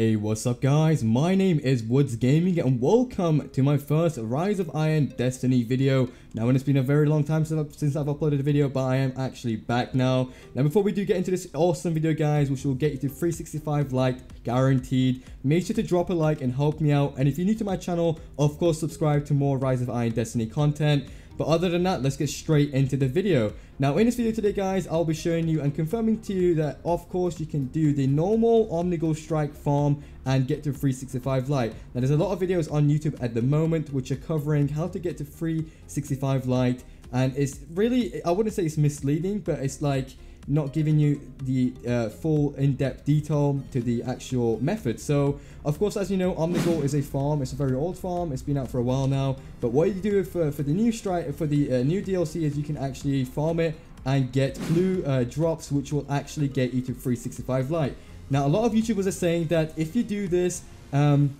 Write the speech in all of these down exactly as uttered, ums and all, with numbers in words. Hey, what's up guys, my name is Woods Gaming and welcome to my first Rise of Iron Destiny video. Now, it's been a very long time since I've uploaded a video, but I am actually back now. Now, before we do get into this awesome video guys, which will get you to three sixty-five likes guaranteed, make sure to drop a like and help me out. And if you're new to my channel, of course subscribe to more Rise of Iron Destiny content. But other than that, let's get straight into the video. Now, in this video today guys, I'll be showing you and confirming to you that of course you can do the normal Omnigul strike farm and get to three sixty-five light. Now, there's a lot of videos on YouTube at the moment which are covering how to get to three sixty-five light, and it's really, I wouldn't say it's misleading, but it's like not giving you the uh, full in-depth detail to the actual method. So of course, as you know, Omnigul is a farm, it's a very old farm, it's been out for a while now, but what you do for, for the new strike for the uh, new D L C is you can actually farm it and get blue uh, drops which will actually get you to three sixty-five light. Now, a lot of YouTubers are saying that if you do this um,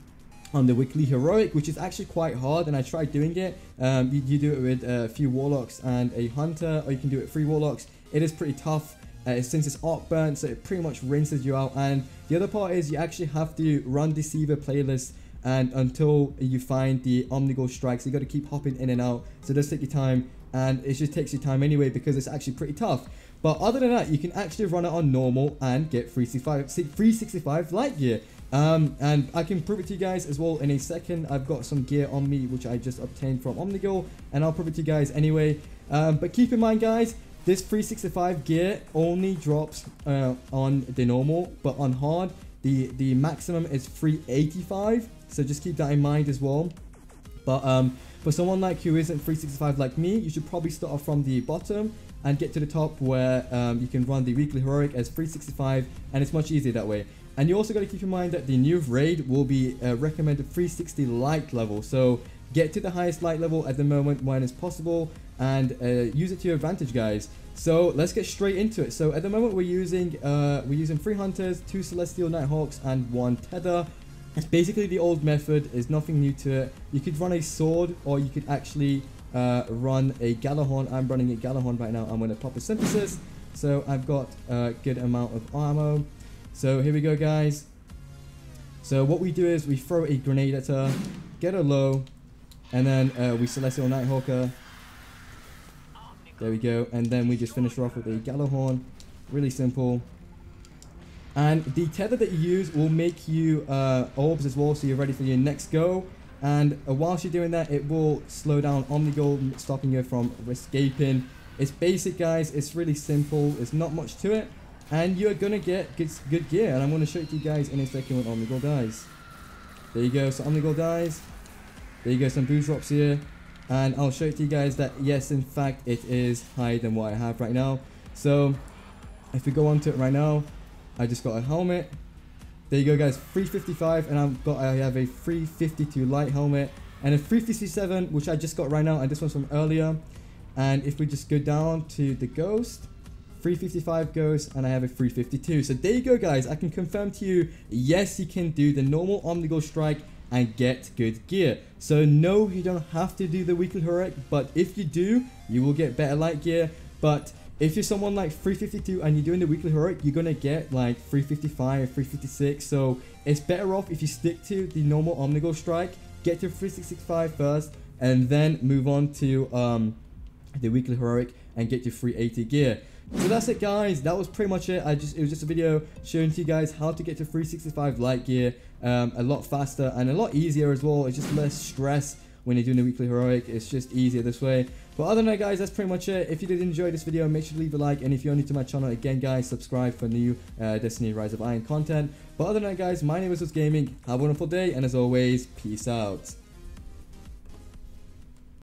on the weekly heroic, which is actually quite hard, and I tried doing it, um, you, you do it with a few warlocks and a hunter, or you can do it with three warlocks. It is pretty tough uh, since it's arc burn, so it pretty much rinses you out. And the other part is you actually have to run Deceiver playlist and until you find the Omnigul strikes, you got to keep hopping in and out, so it does take your time, and it just takes your time anyway because it's actually pretty tough. But other than that, you can actually run it on normal and get three sixty-five light gear. Um, and I can prove it to you guys as well in a second. I've got some gear on me which I just obtained from Omnigul, and I'll prove it to you guys anyway. Um, but keep in mind guys, this three sixty-five gear only drops uh, on the normal, but on hard, the, the maximum is three eighty-five. So just keep that in mind as well. But um, for someone like who isn't three sixty-five like me, you should probably start off from the bottom and get to the top where um, you can run the weekly heroic as three sixty-five, and it's much easier that way. And you also got to keep in mind that the new raid will be uh, recommended three sixty light level. So get to the highest light level at the moment when it's possible, and uh, use it to your advantage guys. So let's get straight into it. So at the moment we're using uh, we're using three hunters, two Celestial Nighthawks and one tether. It's basically the old method, there's nothing new to it. You could run a sword, or you could actually uh, run a Gjallarhorn. I'm running a Gjallarhorn right now. I'm going to pop a synthesis, so I've got a good amount of ammo. So here we go guys. So what we do is we throw a grenade at her, get her low, and then uh, we Celestial Nighthawker. There we go, and then we just finish her off with a Gjallarhorn. Really simple. And the tether that you use will make you uh, orbs as well, so you're ready for your next go. And uh, whilst you're doing that, it will slow down Omnigul, stopping you from escaping. It's basic guys, it's really simple, there's not much to it, and you're gonna get good, good gear, and I'm gonna show it to you guys in a second when Omnigul dies. There you go, so Omnigul dies. There you go, some boost drops here. And I'll show it to you guys that yes, in fact, it is higher than what I have right now. So if we go on to it right now, I just got a helmet. There you go guys, three fifty-five, and I've got, I have a three fifty-two light helmet and a three fifty-seven, which I just got right now, and this one's from earlier. And if we just go down to the ghost, three fifty-five ghost, and I have a three fifty-two. So there you go guys, I can confirm to you, yes, you can do the normal Omnigul strike and get good gear. So no, you don't have to do the weekly heroic, but if you do, you will get better light gear. But if you're someone like three fifty-two and you're doing the weekly heroic, you're gonna get like three fifty-five, three fifty-six. So it's better off if you stick to the normal Omnigul strike, get to three sixty-five first, and then move on to um, the weekly heroic and get your three eighty gear. So that's it guys, that was pretty much it. I just, it was just a video showing to you guys how to get to three sixty-five light gear um, a lot faster and a lot easier as well. It's just less stress when you're doing the weekly heroic, it's just easier this way. But other than that guys, that's pretty much it. If you did enjoy this video, make sure to leave a like, and if you're new to my channel again guys, subscribe for new uh, Destiny Rise of Iron content. But other than that guys, my name is Woods Gaming, have a wonderful day, and as always, peace out.